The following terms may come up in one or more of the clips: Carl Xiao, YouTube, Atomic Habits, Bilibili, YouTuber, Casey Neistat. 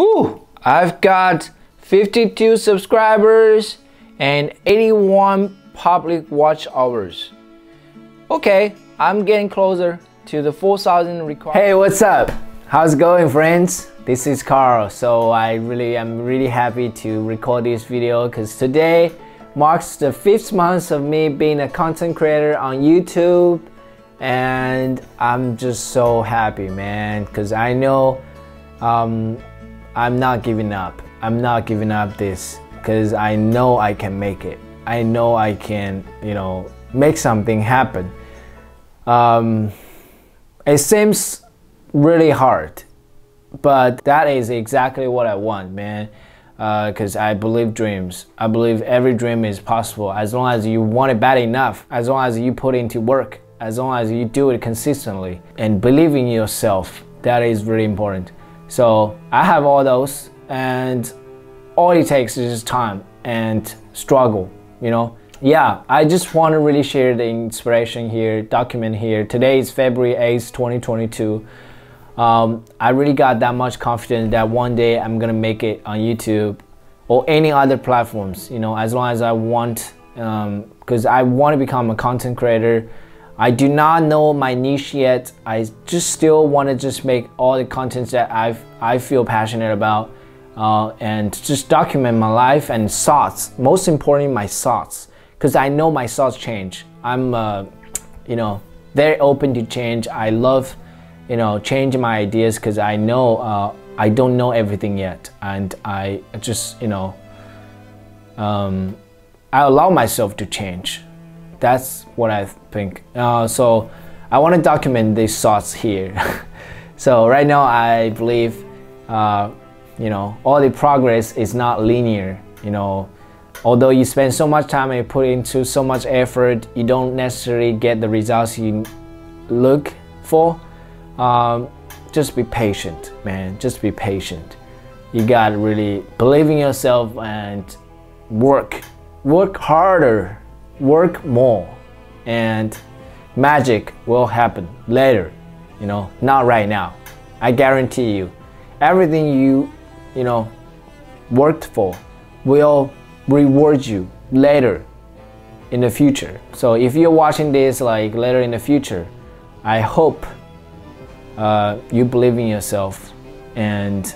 Ooh, I've got 52 subscribers and 81 public watch hours. Okay, I'm getting closer to the 4,000 required. Hey, what's up? How's it going, friends? This is Carl. So I'm really happy to record this video because today marks the 5th month of me being a content creator on YouTube, and I'm just so happy, man, because I know I'm not giving up. I'm not giving up this because I know I can make it. I know I can, you know, make something happen. It seems really hard, but that is exactly what I want, man, because I believe dreams. I believe every dream is possible as long as you want it bad enough, as long as you put into work, as long as you do it consistently and believe in yourself. That is really important. So I have all those, and all it takes is just time and struggle, you know? Yeah, I just want to really share the inspiration here, document here. Today is February 8th, 2022. I really got that much confidence that one day I'm gonna make it on YouTube or any other platforms, you know, as long as I want, because I want to become a content creator. I do not know my niche yet. I just still want to just make all the contents that I feel passionate about, and just document my life and thoughts. Most importantly, my thoughts, because I know my thoughts change. I'm, you know, very open to change. I love, you know, changing my ideas because I know I don't know everything yet, and I just, you know, I allow myself to change. That's what I think. So I want to document these thoughts here. So right now I believe, you know, all the progress is not linear. You know, although you spend so much time and you put into so much effort, you don't necessarily get the results you look for. Just be patient, man. Just be patient. You gotta really believe in yourself and work harder. Work more, and magic will happen later, you know, not right now. I guarantee you, everything you know, worked for will reward you later in the future. So if you're watching this like later in the future, I hope you believe in yourself and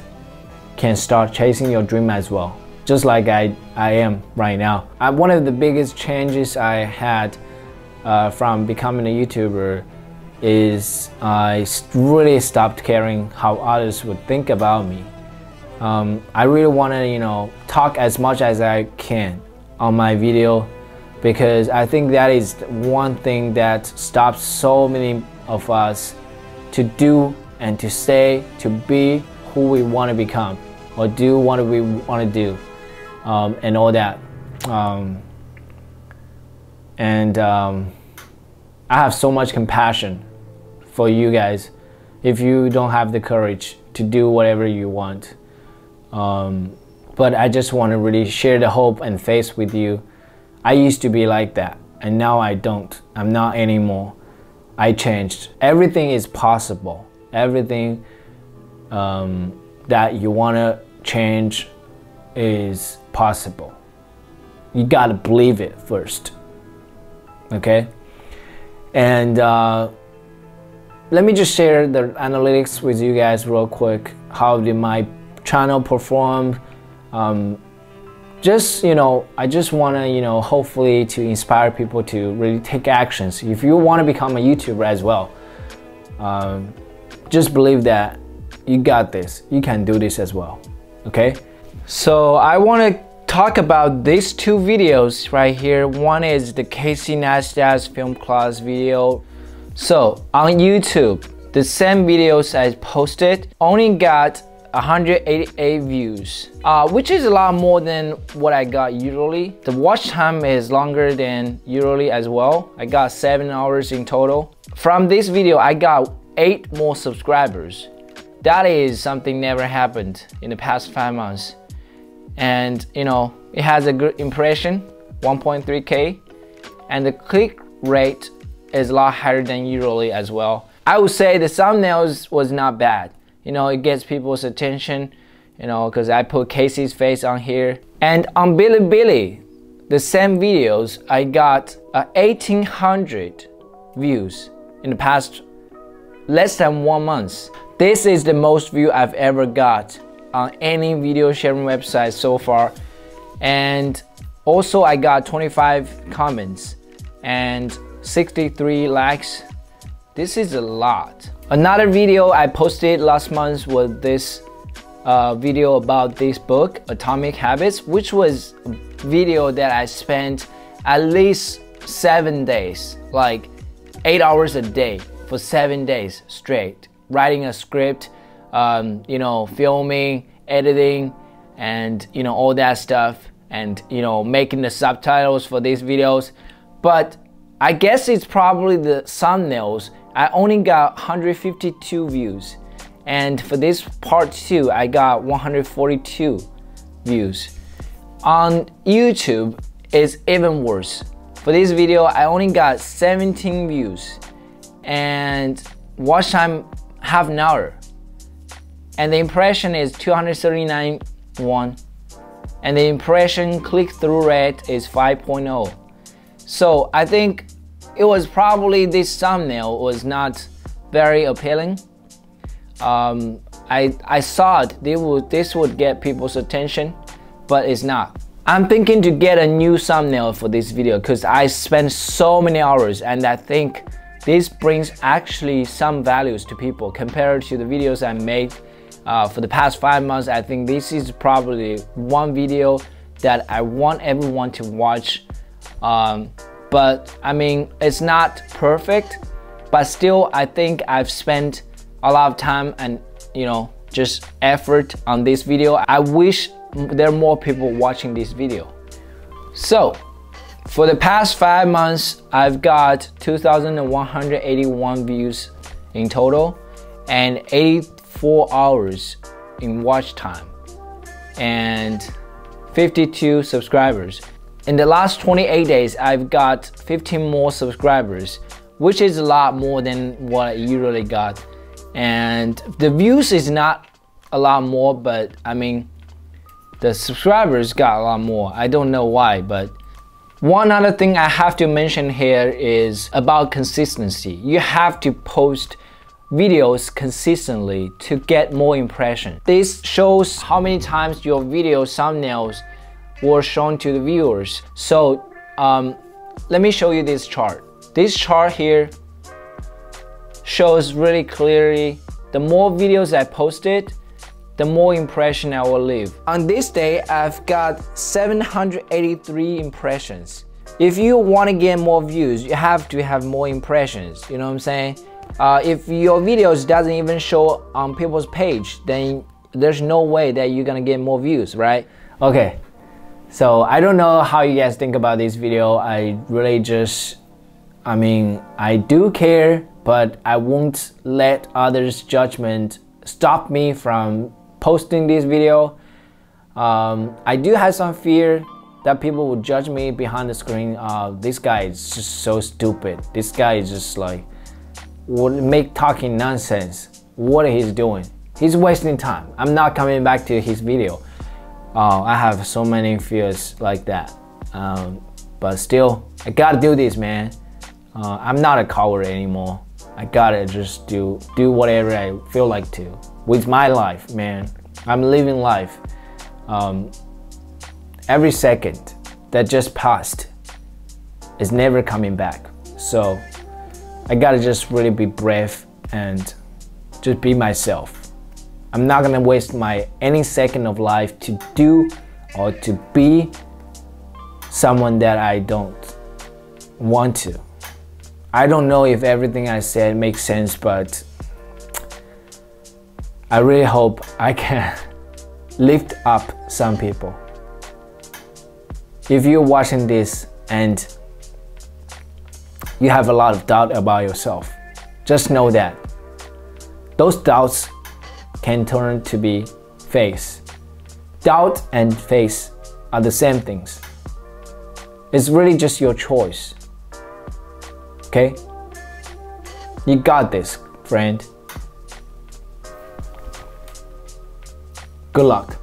can start chasing your dream as well. Just like I am right now. One of the biggest changes I had from becoming a YouTuber is I really stopped caring how others would think about me. I really want to, you know, talk as much as I can on my video, because I think that is one thing that stops so many of us to do and to say, to be who we want to become or do what we want to do. And all that, I have so much compassion for you guys if you don't have the courage to do whatever you want. But I just want to really share the hope and faith with you. I used to be like that, and now I don't. I'm not anymore. I changed. Everything is possible. Everything that you want to change is possible. You gotta believe it first, okay? And let me just share the analytics with you guys real quick. How did my channel perform? Just, you know, I just want to, you know, hopefully to inspire people to really take actions. If you want to become a YouTuber as well, just believe that you got this. You can do this as well, okay? So I want to talk about these two videos right here. One is the Casey Neistat's film class video. So on YouTube, the same videos I posted only got 188 views, which is a lot more than what I got usually. The watch time is longer than usually as well. I got 7 hours in total. From this video, I got 8 more subscribers. That is something never happened in the past 5 months. And you know, it has a good impression, 1.3K, and the click rate is a lot higher than usually as well. I would say the thumbnails was not bad, you know, it gets people's attention, you know, because I put Casey's face on here. And on Bilibili, the same videos, I got 1,800 views in the past less than 1 month. This is the most view I've ever got on any video sharing website so far. And also I got 25 comments and 63 likes. This is a lot. Another video I posted last month was this video about this book, Atomic Habits, which was a video that I spent at least 7 days, like 8 hours a day for 7 days straight, writing a script, you know, filming, editing, and you know, all that stuff, and you know, making the subtitles for these videos. But I guess it's probably the thumbnails. I only got 152 views, and for this part 2 I got 142 views. On YouTube it's even worse. For this video I only got 17 views and watch time half an hour, and the impression is 239.1, and the impression click-through rate is 5.0. so I think it was probably this thumbnail was not very appealing. I thought this would get people's attention, but it's not. I'm thinking to get a new thumbnail for this video because I spent so many hours, and I think this brings actually some values to people compared to the videos I made for the past 5 months. I think this is probably one video that I want everyone to watch. But I mean, it's not perfect, but still I think I've spent a lot of time and, you know, just effort on this video. I wish there are more people watching this video. So for the past 5 months, I've got 2,181 views in total and 84 hours in watch time and 52 subscribers. In the last 28 days, I've got 15 more subscribers, which is a lot more than what I usually got. And the views is not a lot more, but I mean, the subscribers got a lot more. I don't know why, but one other thing I have to mention here is about consistency. You have to post videos consistently to get more impression. This shows how many times your video thumbnails were shown to the viewers. So let me show you this chart. This chart here shows really clearly the more videos I posted, the more impression I will leave. On this day, I've got 783 impressions. If you want to get more views, you have to have more impressions, you know what I'm saying? If your videos doesn't even show on people's page, then there's no way that you're gonna get more views, right? Okay. So I don't know how you guys think about this video. I really just, I mean, I do care, but I won't let others' judgment stop me from posting this video. I do have some fear that people will judge me behind the screen. This guy is just so stupid. This guy is just like, would make talking nonsense. What he's doing? He's wasting time. I'm not coming back to his video. I have so many fears like that, but still, I gotta do this, man. I'm not a coward anymore. I gotta just do whatever I feel like to with my life, man. I'm living life. Every second that just passed is never coming back. So I gotta just really be brave and just be myself. I'm not gonna waste my any second of life to do or to be someone that I don't want to. I don't know if everything I said makes sense, but I really hope I can lift up some people. If you're watching this and you have a lot of doubt about yourself, just know that those doubts can turn to be face. Doubt and face are the same things. It's really just your choice. Okay? You got this, friend. Good luck.